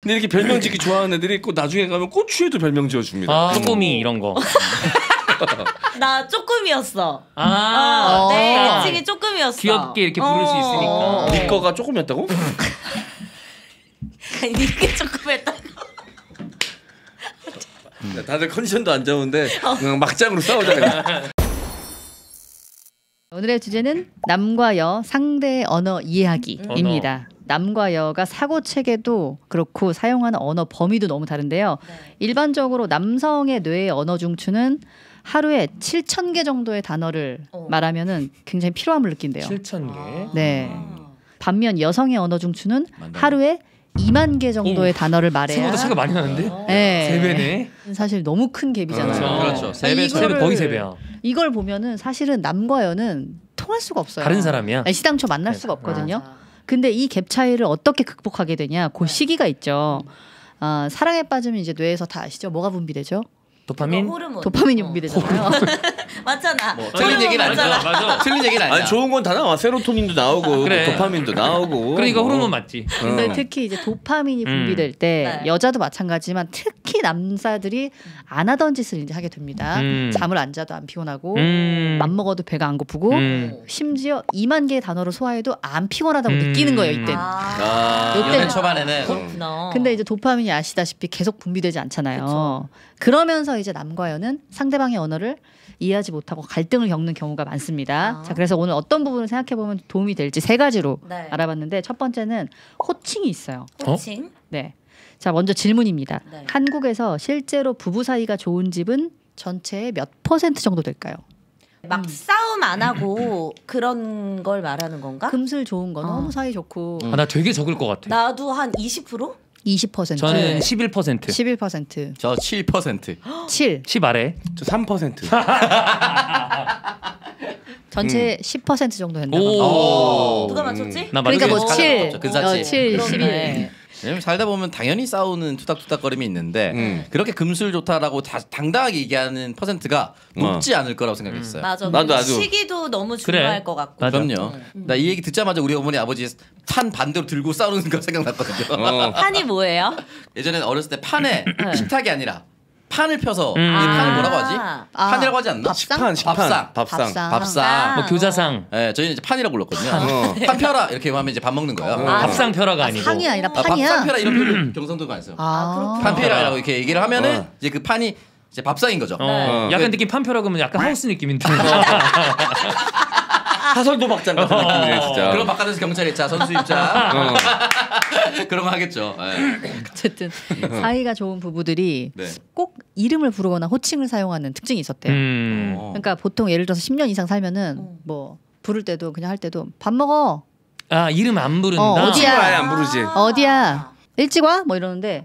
근데 이렇게 별명 짓기 좋아하는 애들이 있고 나중에 가면 꼬추에도 별명 지어줍니다. 아, 쪼꼬미 이런 거. 나 쪼꼬미였어. 아, 내 애칭이 쪼꼬미였어. 귀엽게 이렇게 부를 수 있으니까. 네 거가 쪼꼬미였다고? 아니, 네 게 쪼꼬미였다고. 다들 컨디션도 안 좋은데 막장으로 싸우자. 오늘의 주제는 남과 여 상대의 언어 이해하기입니다. 남과 여가 사고 체계도 그렇고 사용하는 언어 범위도 너무 다른데요. 네. 일반적으로 남성의 뇌의 언어 중추는 하루에 7,000개 정도의 단어를 말하면은 굉장히 피로함을 느낀대요. 7,000개. 네. 반면 여성의 언어 중추는 하루에 2만 개 정도의 단어를 말해야. 생각보다 차이가 많이 나는데? 네. 3배네. 사실 너무 큰 갭이잖아요. 그렇죠. 3배, 그러니까 거의 3배야. 이걸 보면은 사실은 남과 여는 통할 수가 없어요. 다른 사람이야. 아니, 시당초 만날 수가 없거든요. 맞아. 근데 이 갭 차이를 어떻게 극복하게 되냐, 그 시기가 있죠. 아, 사랑에 빠지면 이제 뇌에서 다 아시죠? 뭐가 분비되죠? 도파민? 호르몬. 도파민이 분비되잖아요. 맞잖아. 뭐, 틀린 얘기는 아니잖아. 틀린 얘기는 아니야. 아니, 좋은 건 다 나와. 세로토닌도 나오고 그래. 도파민도 나오고. 그러니까 뭐. 호르몬 맞지. 근데 특히 이제 도파민이 분비될 때 네. 여자도 마찬가지지만 특히 남자들이 안 하던 짓을 이제 하게 됩니다. 잠을 안 자도 안 피곤하고 맘먹어도 배가 안 고프고 심지어 2만 개의 단어를 소화해도 안 피곤하다고 느끼는 거예요. 이때는. 이때는 초반에는. 그렇구나. 근데 이제 도파민이 아시다시피 계속 분비되지 않잖아요. 그쵸. 그러면서 이제 남과 여는 상대방의 언어를 이해하지 못하고 갈등을 겪는 경우가 많습니다. 아. 자, 그래서 오늘 어떤 부분을 생각해보면 도움이 될지 세 가지로 네. 알아봤는데 첫 번째는 호칭이 있어요. 호칭? 어? 네. 자, 먼저 질문입니다. 네. 한국에서 실제로 부부 사이가 좋은 집은 전체의 몇 % 정도 될까요? 막 싸움 안 하고 그런 걸 말하는 건가? 금슬 좋은 거 너무 사이 좋고. 아, 나 되게 적을 것 같아. 나도 한 20%? 20%. 저는 11%. 11%. 저 7%. 7. 10 아래. 저 3%. 전체 10% 정도 된다고. 오. 누가 맞췄지? 나 그러니까 뭐 7. 근사치. 7, 11. 왜냐면 살다 보면 당연히 싸우는 투닥투닥거림이 있는데 그렇게 금술 좋다라고 다 당당하게 얘기하는 퍼센트가 높지 않을 거라고 생각했어요. 맞아. 나도 시기도 너무 중요할 그래. 것 같고. 맞아. 그럼요. 나 이 얘기 듣자마자 우리 어머니 아버지 판 반대로 들고 싸우는 거 생각났거든요. 판이 뭐예요? 예전에는 어렸을 때 판에 식탁이 아니라 판을 펴서 이 판을 뭐라고 하지? 판이라고 하지 않나? 식판, 밥상, 밥상, 뭐 교자상. 예, 네, 저희는 이제 판이라고 불렀거든요. 판 펴라 이렇게 하면 이제 밥 먹는 거예요. 밥상 펴라가 아니고. 상이 아니라 판이야. 밥상 펴라 이런 표현 경상도가 있어요. 판 펴라라고 이렇게 얘기를 하면은 이제 그 판이 이제 밥상인 거죠. 약간 느낌 판 펴라 그러면 약간 하우스 느낌인데. 사설도박장 같은 느낌이네 진짜. 그럼 바깥에서 경찰 입자, 선수 입자 그런 거 하겠죠. 네. 어쨌든 사이가 좋은 부부들이 네. 꼭 이름을 부르거나 호칭을 사용하는 특징이 있었대요. 그러니까 보통 예를 들어서 10년 이상 살면은 뭐 부를 때도 그냥 할 때도 밥 먹어. 아 이름 안 부른다. 어디야? 아예 안 부르지. 어디야? 일찍 와? 뭐 이러는데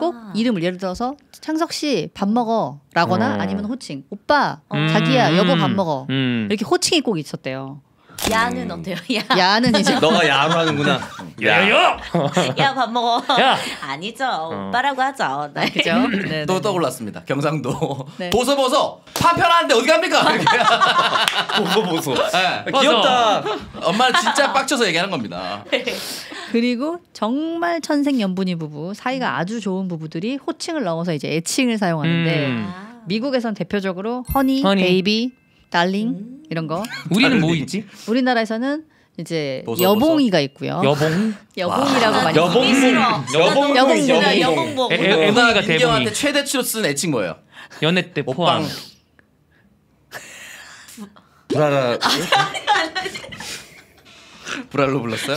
꼭 이름을 예를 들어서 창석 씨 밥 먹어 라거나 아니면 호칭 오빠 자기야 여보 밥 먹어 이렇게 호칭이 꼭 있었대요. 야는 어때요? 야. 야는 이제 너가 야로 하는구나. 야야! 야 밥 먹어. 야. 아니죠. 오빠라고 하죠. 네. 그죠? 네, 또 떠올랐습니다. 경상도. 네. 보소. 파 편하는데 어디 갑니까? 보소. 네. 귀엽다. 엄마는 진짜 빡쳐서 얘기하는 겁니다. 그리고 정말 천생연분이 부부, 사이가 아주 좋은 부부들이 호칭을 넣어서 이제 애칭을 사용하는데 미국에선 대표적으로 허니, 베이비, 달링 이런 거. 우리는 뭐 있지? 우리나라에서는 이제 여봉이가 있고요. 여봉? 여봉이라고 많이 여봉. 여봉. 애봉이가 민경한테 최대치로 쓴 애칭 뭐예요? 연애 때 포함. 브라라. 브랄로 불렀어요?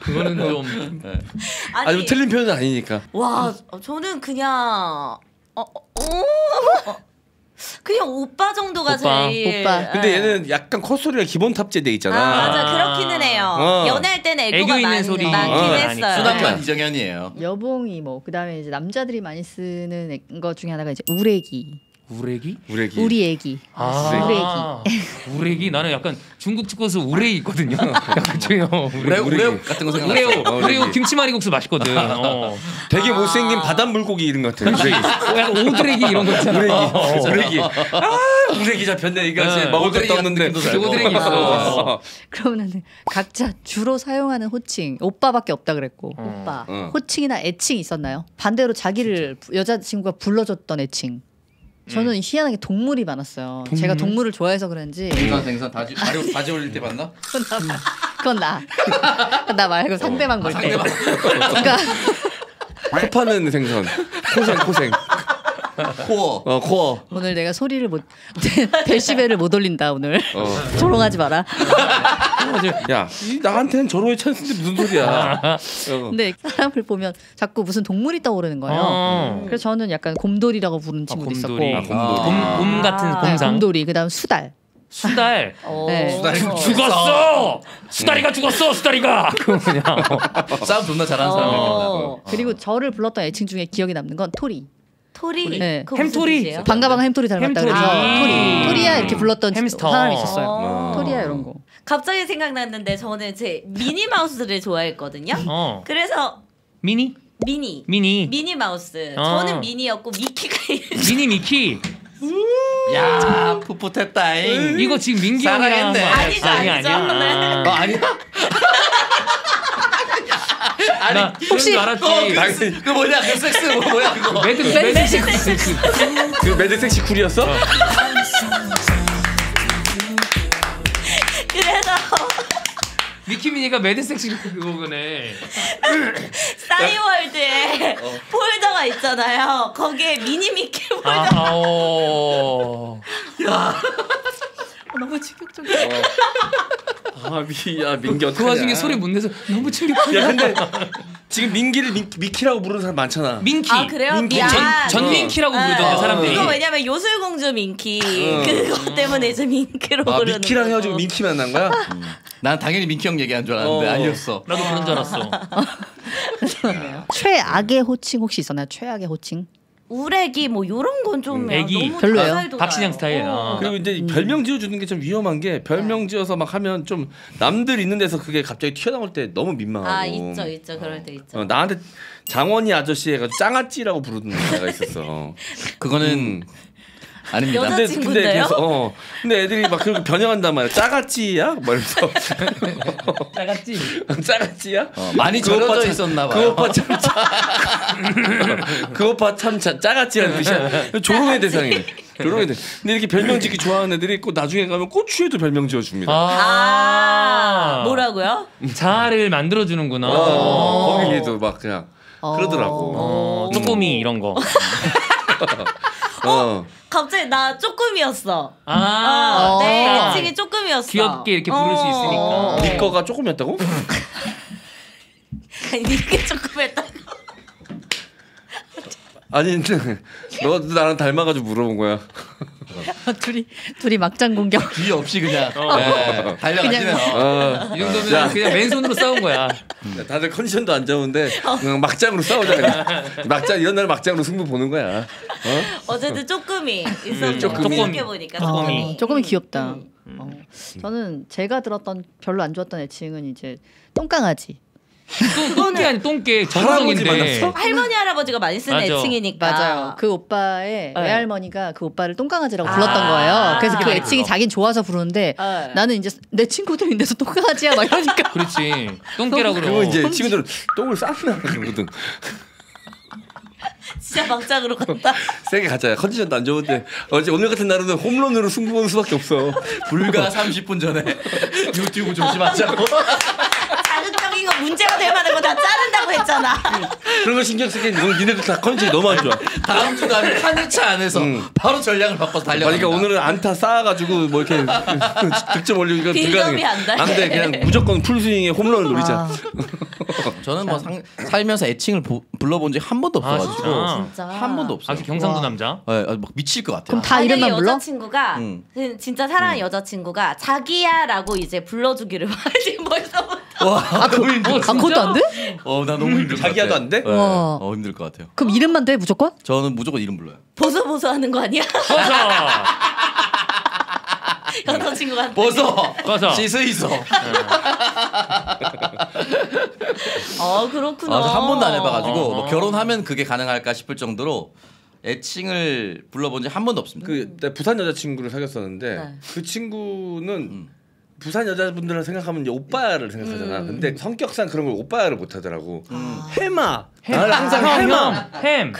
그거는 좀 아니 뭐 틀린 표현은 아니니까. 와, 저는 그냥 그냥 오빠 정도가 제일. 오빠. 근데 얘는 약간 콧소리가 기본 탑재돼 있잖아. 아, 맞아. 그렇기는 해요. 연애할 때는 애교가 많긴 했어요. 수단만 이정현이에요. 여봉이 뭐 그다음에 이제 남자들이 많이 쓰는 거 중에 하나가 이제 우레기. 우레기? 우레기. 우리 애기. 아, 우레기. 우레기. 나는 약간 중국 집에서 우레이 있거든요. 약간 저요. 우레오 같은 거 생각나. 우레오 김치말이국수 맛있거든. 어. 되게 못생긴 바닷물고기 이런 것 같아요. 약간 오드레기 이런 거 있잖아. 우레기. 우레기. 아, 우레기 잡혔네. 이거 이제 먹을 것도 없는데. 오드레기 있어. 그러면은 각자 주로 사용하는 호칭. 오빠밖에 없다 그랬고. 오빠. 호칭이나 애칭 있었나요? 반대로 자기를 여자친구가 불러줬던 애칭. 저는 희한하게 동물이 많았어요. 동물? 제가 동물을 좋아해서 그런지. 생선 다지 올릴 때 봤나? 그건 나. 나 말고 상대방 볼 때. 그러니까 코파는 생선. 코생. 코어. 코어. 오늘 내가 소리를 못 데시벨을 못 올린다 오늘. 조롱하지 마라. 야, 나한테는 저러의 찬스인데 무슨 소리야. 근데 사람을 보면 자꾸 무슨 동물이 떠오르는 거예요. 그래서 저는 약간 곰돌이라고 부르는 친구도 곰돌이. 있었고, 곰 같은 곰상. 네, 곰돌이. 그다음 수달. 수달. 네. 죽었어. 수달이가 죽었어. 수달이가. 그냥 싸움 존나 잘하는 사람이었나. 그리고 저를 불렀던 애칭 중에 기억에 남는 건 토리. 토리? 네. 햄토리? 방가방가 햄토리 닮았다 그래서 토리야 이렇게 불렀던 사람이 있었어요. 토리야 이런 거. 갑자기 생각났는데 저는 제 미니마우스를 좋아했거든요. 그래서 미니 미니마우스. 저는 미니였고 미키가 미키. 야, 풋풋했다잉. 이거 지금 민기 형이랑 아니야. 아니야? 아니, 혹시 알았지. 그 뭐냐 그 섹스 뭐야 그거. 매드 섹시. 그 매드 섹시 쿨이었어? 그래서 미키미니가 매드 섹시 그거네. 싸이월드에 폴더가 있잖아요. 거기에 미니미키 폴더가. 야. 너무 충격적이야. 야, 민기 어떡하냐. 그 와중에 소리 못 내서 너무 충격적이야. 야, 근데 지금 민기를 미키라고 부르는 사람 많잖아. 민키. 아, 그래요? 민키. 전민키라고 부르던데 사람들이. 이거 왜냐면 요술공주 민키. 그것 때문에 이제 민키로 부르는 미키랑 헤어지고 민키 만난 거야? 난 당연히 민키 형 얘기한 줄 알았는데 아니었어. 나도 그런 줄 알았어. 최악의 호칭 혹시 있었나요? 최악의 호칭? 우레기 뭐 요런 건 좀 너무 별로예요. 박신양 스타일. 그리고 이제 별명 지어주는 게 좀 위험한 게 별명 지어서 막 하면 좀 남들 있는 데서 그게 갑자기 튀어나올 때 너무 민망하고. 아 있죠 그럴 때 있죠. 나한테 장원이 아저씨 해가지고 짱아찌라고 부르는 애가 있었어. 그거는 아닙니다. 근데 계속 근데 애들이 막 그렇게 변형한단 말이야. 짜가찌야? 말면서 짜가찌야? 많이 절여져 있었나 봐요. 그 오빠 참 짜가찌라는 뜻이야. 조롱의 대상이에요. 근데 이렇게 별명 짓기 좋아하는 애들이 있고 나중에 가면 꼬추에도 별명 지어줍니다. 뭐라고요? 자아를 만들어주는구나. 거기에도 막 그냥 그러더라고. 쪼꼬미 이런 거. 갑자기 나 쪼끔이었어. 내 애칭이 쪼끔이었어. 귀엽게 이렇게 부를 수 있으니까. 네 거가 쪼끔이었다고? 아니 네 쪼끔했다고. 아니 너 나랑 닮아가지고 물어본 거야. 둘이 막장 공격. 귀 없이 그냥 달려가시네. 이 정도면 그냥 맨손으로 싸운 거야. 다들 컨디션도 안 좋은데 그냥 막장으로 싸우자. 그냥. 막장 이런 날 막장으로 승부 보는 거야. 어쨌든 쪼끔이 있었네. 쪼끔 보니까 쪼끔이 귀엽다. 저는 제가 들었던 별로 안 좋았던 애칭은 이제 똥강아지. 똥개 아니 똥개. 정상인데 할머니 할아버지가 많이 쓰는 애칭이니까. 맞아요. 그 오빠의 외할머니가 그 오빠를 똥강아지라고 불렀던 거예요. 그래서 그 애칭이 자긴 좋아서 부르는데 나는 이제 내 친구들인데서 똥강아지야 막 이러니까. 그렇지. 똥개라고 그러고. 그리고 이제 친구들은 똥을 싸구나 그러거든. 진짜 막장으로 갔다. 세게 가자. 컨디션도 안 좋은데 어제 오늘 같은 날은 홈런으로 승부 보는 수밖에 없어. 불과 30분 전에 유튜브 조심하자고. 자극적인 거 문제가 될 만한 거 다 자른다고 했잖아. 그런 거 신경 쓰게 니네들 다 컨디션이 너무 안 좋아. 다음 주 다음에 한일차 안에서 바로 전략을 바꿔서 달려간다. 그러니까 오늘은 안타 쌓아가지고 뭐 이렇게 득점 올리고 빌드업이 안 돼. 안 돼. 그냥 무조건 풀스윙에 홈런을 노리자. 저는 뭐 살면서 애칭을 불러본 적이 한 번도 없어가지고. 진짜? 한 번도 없어요. 아주 경상도 남자? 네, 막 미칠 것 같아요. 그럼 다 이름만 불러? 여자친구가 진짜 사랑하는 여자친구가 자기야라고 이제 불러주기를 많이 벌써부터. 와, 그것도 안 돼? 나 너무 힘들어. 자기야도 안 돼? 네. 힘들 것 같아요. 그럼 이름만 돼 무조건? 저는 무조건 이름 불러요. 보소 하는 거 아니야? 보소. 여자친구가 보소 시스이소. 아 그렇구나. 아, 한 번도 안 해봐가지고 뭐 결혼하면 그게 가능할까 싶을 정도로 애칭을 불러본 지 한 번도 없습니다. 그 부산 여자친구를 사귀었었는데 네. 그 친구는 부산 여자분들을 생각하면 이제 오빠를 생각하잖아. 근데 성격상 그런 걸 오빠를 못하더라고. 해마. 나를 항상 햄.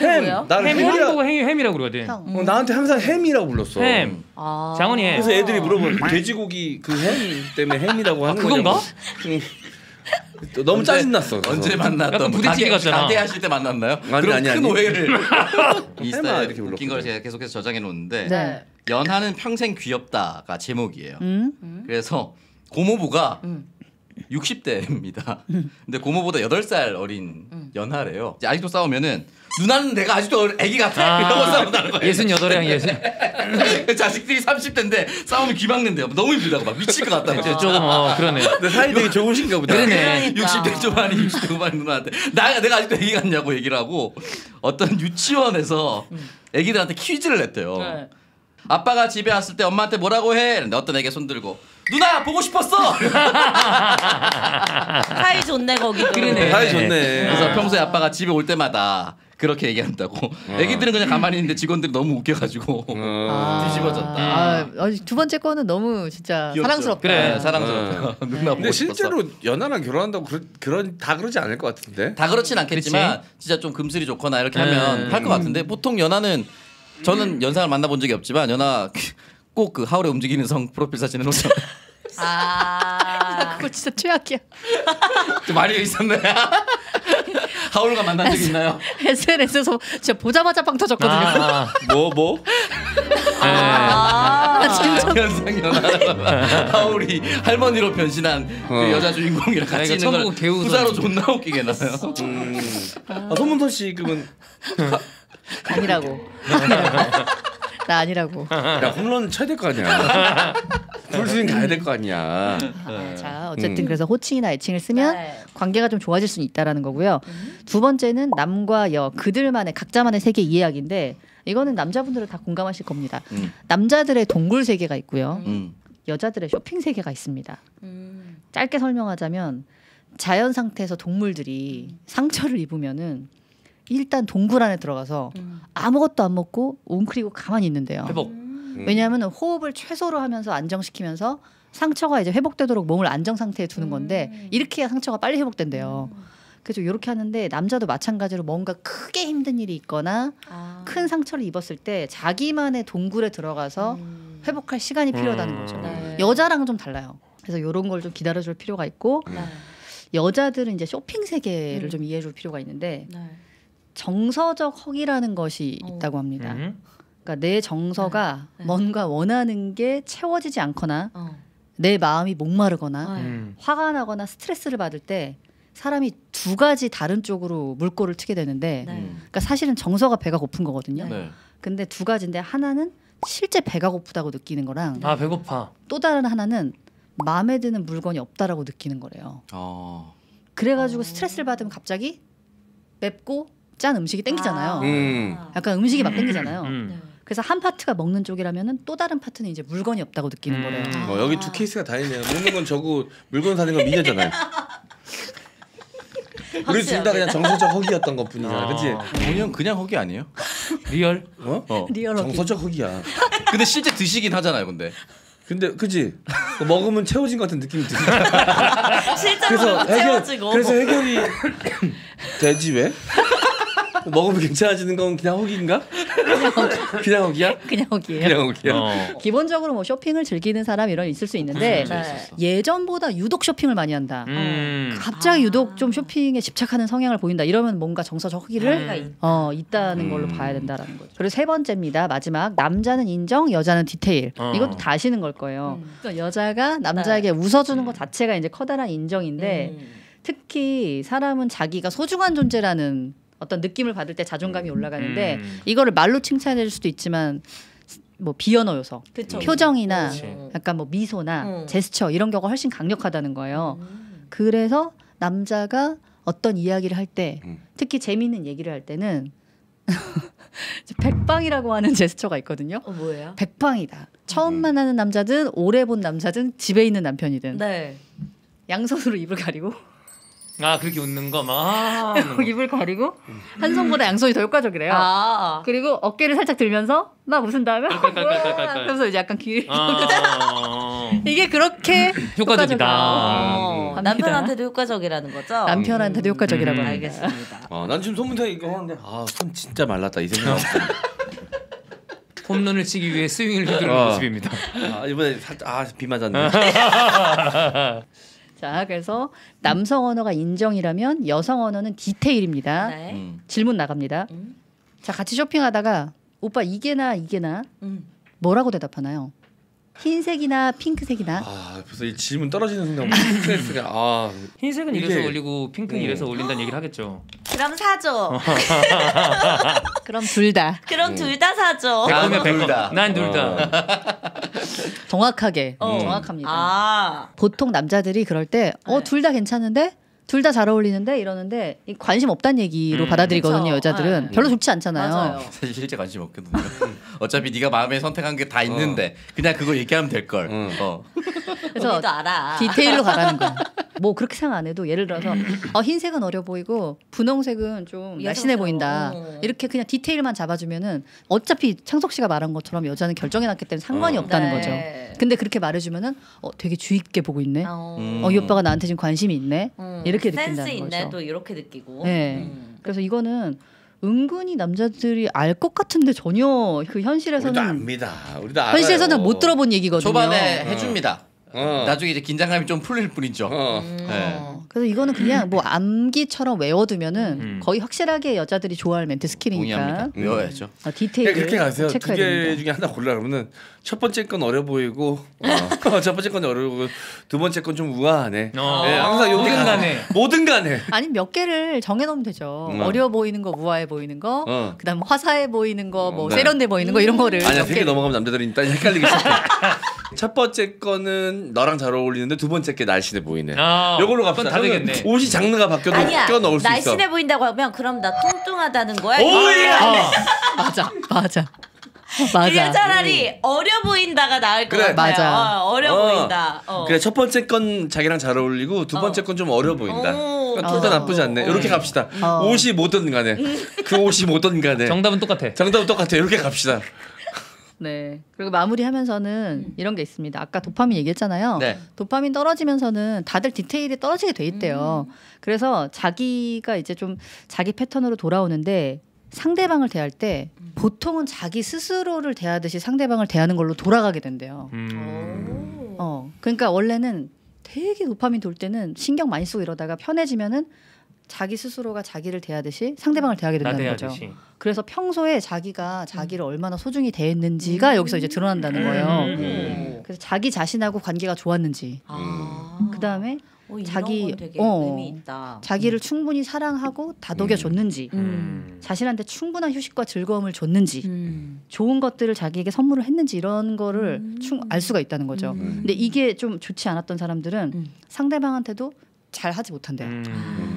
나를 햄이라고 그러거든. 나한테 항상 햄이라고 불렀어. 햄. 장원이 햄. 그래서 애들이 물어보면 돼지고기 그 햄 때문에 햄이라고 하는 거냐고. 그건가? 너무 짜증났어. 언제 만났던 부대찌개 같잖아. 가게 하실 때 만났나요? 아니. 큰 오해를 해마 이렇게 불렀어. 웃긴 걸 제가 계속해서 저장해 놓는데. 네. 연하는 평생 귀엽다가 제목이에요. 그래서 고모부가 60대입니다. 근데 고모보다 8살 어린 연하래요. 이제 아직도 싸우면은 누나는 내가 아직도 애기 같아. 이런 거 싸운다는 거예요. 68이랑 60. 자식들이 30대인데 싸우면 귀 막는데요. 너무 힘들다고 막 미칠 것 같다고. 그러네. 사이 되게 좋으신가 보다. 그러네. 60대 초반이 60대 후반 누나한테 내가 아직도 애기 같냐고 얘기를 하고 어떤 유치원에서 애기들한테 퀴즈를 냈대요. 네. 아빠가 집에 왔을 때 엄마한테 뭐라고 해? 근데 어떤 애가 손들고 누나 보고 싶었어! 사이 좋네 거기. 그러네. 사이 좋네. 그래서 평소에 아빠가 집에 올 때마다 그렇게 얘기한다고. 애기들은 그냥 가만히 있는데 직원들이 너무 웃겨가지고 뒤집어졌다. 두 번째 거는 너무 진짜 귀엽죠? 사랑스럽다. 그래 사랑스럽다. 누나 보고 근데 실제로 연하랑 결혼한다고 다 그러지 않을 것 같은데? 다 그렇진 않겠지만 그치? 진짜 좀 금슬이 좋거나 이렇게 하면 할 것 같은데 보통 연하는 저는 연상을 만나본 적이 없지만 연하 꼭 그 하울의 움직이는 성 프로필 사진에 놓자. 그거 진짜 최악이야. 좀 많이 있었네. 하울과 만난 적 있나요? SNS에서 진짜 보자마자 빵 터졌거든요. 뭐? 진짜 연상 연하 하울이 할머니로 변신한 그 여자 주인공이랑 같이 있는 걸 부자로 존나 웃기게 나요. 손문선 씨 그러면. 아니라고. 야 홈런 쳐야 될 거 아니야. 풀스윙 가야 될 거 아니야. 자 어쨌든 그래서 호칭이나 애칭을 쓰면 관계가 좀 좋아질 수는 있다라는 거고요. 두 번째는 남과 여 그들만의 각자만의 세계 이야기인데 이거는 남자분들은 다 공감하실 겁니다. 남자들의 동굴 세계가 있고요. 여자들의 쇼핑 세계가 있습니다. 짧게 설명하자면 자연 상태에서 동물들이 상처를 입으면은 일단 동굴 안에 들어가서 아무것도 안 먹고 웅크리고 가만히 있는데요. 회복. 왜냐하면 호흡을 최소로 하면서 안정시키면서 상처가 이제 회복되도록 몸을 안정 상태에 두는 건데 이렇게 해야 상처가 빨리 회복된대요. 그래서 이렇게 하는데 남자도 마찬가지로 뭔가 크게 힘든 일이 있거나 큰 상처를 입었을 때 자기만의 동굴에 들어가서 회복할 시간이 필요하다는 거죠. 네. 여자랑은 좀 달라요. 그래서 이런 걸 좀 기다려줄 필요가 있고 여자들은 이제 쇼핑 세계를 좀 이해해줄 필요가 있는데. 네. 정서적 허기라는 것이 있다고 합니다. 그러니까 내 정서가 뭔가 원하는 게 채워지지 않거나 내 마음이 목마르거나 화가 나거나 스트레스를 받을 때 사람이 두 가지 다른 쪽으로 물꼬를 트게 되는데 그러니까 사실은 정서가 배가 고픈 거거든요. 네. 근데 두 가지인데 하나는 실제 배가 고프다고 느끼는 거랑 배고파. 또 다른 하나는 마음에 드는 물건이 없다라고 느끼는 거래요. 그래가지고 스트레스를 받으면 갑자기 맵고 짠 음식이 땡기잖아요. 약간 음식이 막 땡기잖아요. 그래서 한 파트가 먹는 쪽이라면은 또 다른 파트는 이제 물건이 없다고 느끼는 거래요. 여기 두 케이스가 다 있네요. 먹는 건 저고 물건 사는 건 미녀잖아요. 우리 둘 다 그냥 정서적 허기였던 것 뿐이잖아. 그치? 본연 그냥 허기 아니에요? 리얼? 리얼 허기. 정서적 허기야. 근데 실제 드시긴 하잖아요, 근데 그치? 먹으면 채워진 것 같은 느낌이 드세요. 실제로 채워지고. 그래서 해결이 되지 왜? 먹으면 괜찮아지는 건 그냥 허기인가? 그냥 허기야? 그냥 허기예요. 그냥 허기야. 기본적으로 뭐 쇼핑을 즐기는 사람 이런 있을 수 있는데 예전보다 유독 쇼핑을 많이 한다. 갑자기 유독 좀 쇼핑에 집착하는 성향을 보인다. 이러면 뭔가 정서적 허기를 있다는 걸로 봐야 된다라는 거죠. 그리고 세 번째입니다. 마지막 남자는 인정, 여자는 디테일. 이것도 다 아시는 걸 거예요. 여자가 남자에게 웃어주는 것 자체가 이제 커다란 인정인데 특히 사람은 자기가 소중한 존재라는 어떤 느낌을 받을 때 자존감이 올라가는데 이거를 말로 칭찬해 줄 수도 있지만 뭐 비언어 요소, 표정이나 약간 뭐 미소나 제스처 이런 경우가 훨씬 강력하다는 거예요. 그래서 남자가 어떤 이야기를 할 때 특히 재미있는 얘기를 할 때는 백방이라고 하는 제스처가 있거든요. 뭐예요? 백방이다. 처음 만나는 남자든 오래 본 남자든 집에 있는 남편이든 네. 양손으로 입을 가리고 아 그렇게 웃는 거 막 입을 가리고 한 손보다 양손이 더 효과적이래요. 아. 그리고 어깨를 살짝 들면서 막 웃은 다음에 그래서 이제 약간 귀 이게 그렇게 효과적이다. 남편한테도 효과적이라는 거죠? 남편한테도 효과적이라고 알겠습니다. 난 지금 손문선 이거 하는데 아 손 진짜 말랐다 이 생각. 홈런을 치기 위해 스윙을 휘두르는 모습입니다. 이번에 살짝 비 맞았네. 자, 그래서 남성 언어가 인정이라면 여성 언어는 디테일입니다. 네. 질문 나갑니다. 자, 같이 쇼핑하다가 오빠 이게나 뭐라고 대답하나요? 흰색이나 핑크색이나. 아, 벌써 이 질문 떨어지는 순간 스트레스가. 아, 흰색은 이래서 올리고 핑크는 이래서 올린다는 얘기를 하겠죠. 그럼 사줘. 그럼 둘 다. 그럼 둘 다 사줘. 다음에 둘 다. 난 둘 다. 정확하게 정확합니다. 아. 보통 남자들이 그럴 때 둘 다 괜찮은데 둘 다 잘 어울리는데 이러는데 관심 없다는 얘기로 받아들이거든요. 그쵸? 여자들은 별로 좋지 않잖아요. 맞아요. 사실 실제 관심 없거든요. 어차피 네가 마음에 선택한 게 다 있는데 그냥 그거 얘기하면 될 걸. 그래서 알아. 디테일로 가라는 거. 뭐 그렇게 생각 안 해도 예를 들어서 흰색은 어려 보이고 분홍색은 좀 날씬해 보인다. 이렇게 그냥 디테일만 잡아주면은 어차피 창석 씨가 말한 것처럼 여자는 결정해놨기 때문에 상관이 없다는 네. 거죠. 근데 그렇게 말해주면은 되게 주의 깊게 보고 있네. 이 오빠가 나한테 지금 관심이 있네. 이렇게 느낀다는 거죠. 센스 있네 또 이렇게 느끼고. 네. 그래서 이거는 은근히 남자들이 알 것 같은데 전혀 그 현실에서는 우리도 압니다. 우리도 알아요. 현실에서는 못 들어본 얘기거든요. 초반에 해줍니다. 나중에 이제 긴장감이 좀 풀릴 뿐이죠. 네. 그래서 이거는 그냥 뭐 암기처럼 외워두면은 거의 확실하게 여자들이 좋아할 멘트 스킬이니까 외워야죠. 디테일 그렇게 가세요. 두 개 중에 하나 골라 그러면은 첫 번째 건 어려 보이고 첫 번째 건 어려 보이고 두 번째 건 좀 우아하네. 네, 항상 뭐든 간에 아니 몇 개를 정해놓으면 되죠. 어려 보이는 거, 우아해 보이는 거, 그다음 화사해 보이는 거, 뭐 세련돼 보이는 거 이런 거를. 아니야 세 개 넘어가면 남자들이 일단 헷갈리기 시작해. 첫 번째 거는 너랑 잘 어울리는데 두 번째 게 날씬해 보이네. 요걸로 갑시다. 다 되겠네. 옷이 장르가 바뀌어도 껴 넣을 수 있어. 날씬해 보인다고 하면 그럼 나 뚱뚱하다는 거야. 오야. 맞아. 차라리 어려 보인다가 나을 것 같아요. 맞아. 어려 보인다. 그래 첫 번째 건 자기랑 잘 어울리고 두 번째 건 좀 어려 보인다. 둘 다 나쁘지 않네. 이렇게 갑시다. 옷이 뭐든 간에 그 옷이 뭐든 간에 정답은 똑같아. 이렇게 갑시다. 네. 그리고 마무리하면서는 이런 게 있습니다. 아까 도파민 얘기했잖아요. 네. 도파민 떨어지면서는 다들 디테일이 떨어지게 돼 있대요. 그래서 자기가 이제 좀 자기 패턴으로 돌아오는데 상대방을 대할 때 보통은 자기 스스로를 대하듯이 상대방을 대하는 걸로 돌아가게 된대요. 그러니까 원래는 되게 도파민 돌 때는 신경 많이 쓰고 이러다가 편해지면은 자기 스스로가 자기를 대하듯이 상대방을 대하게 된다는 거죠. 그래서 평소에 자기가 자기를 얼마나 소중히 대했는지가 여기서 이제 드러난다는 거예요. 그래서 자기 자신하고 관계가 좋았는지. 그다음에 자기 의미 있다. 자기를 충분히 사랑하고 다독여 줬는지, 자신한테 충분한 휴식과 즐거움을 줬는지, 좋은 것들을 자기에게 선물을 했는지 이런 거를 알 수가 있다는 거죠. 근데 이게 좀 좋지 않았던 사람들은 상대방한테도 잘 하지 못한대요.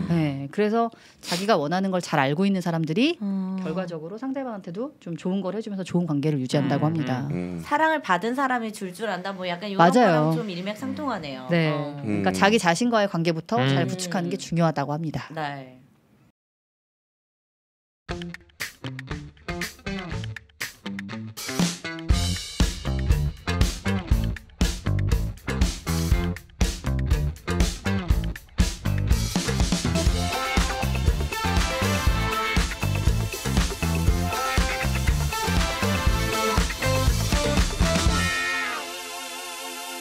네, 그래서 자기가 원하는 걸 잘 알고 있는 사람들이 결과적으로 상대방한테도 좀 좋은 걸 해주면서 좋은 관계를 유지한다고 합니다. 사랑을 받은 사람이 줄 안다 뭐 약간 이런 거랑 좀 일맥상통하네요. 네, 그러니까 자기 자신과의 관계부터 잘 구축하는 게 중요하다고 합니다. 네.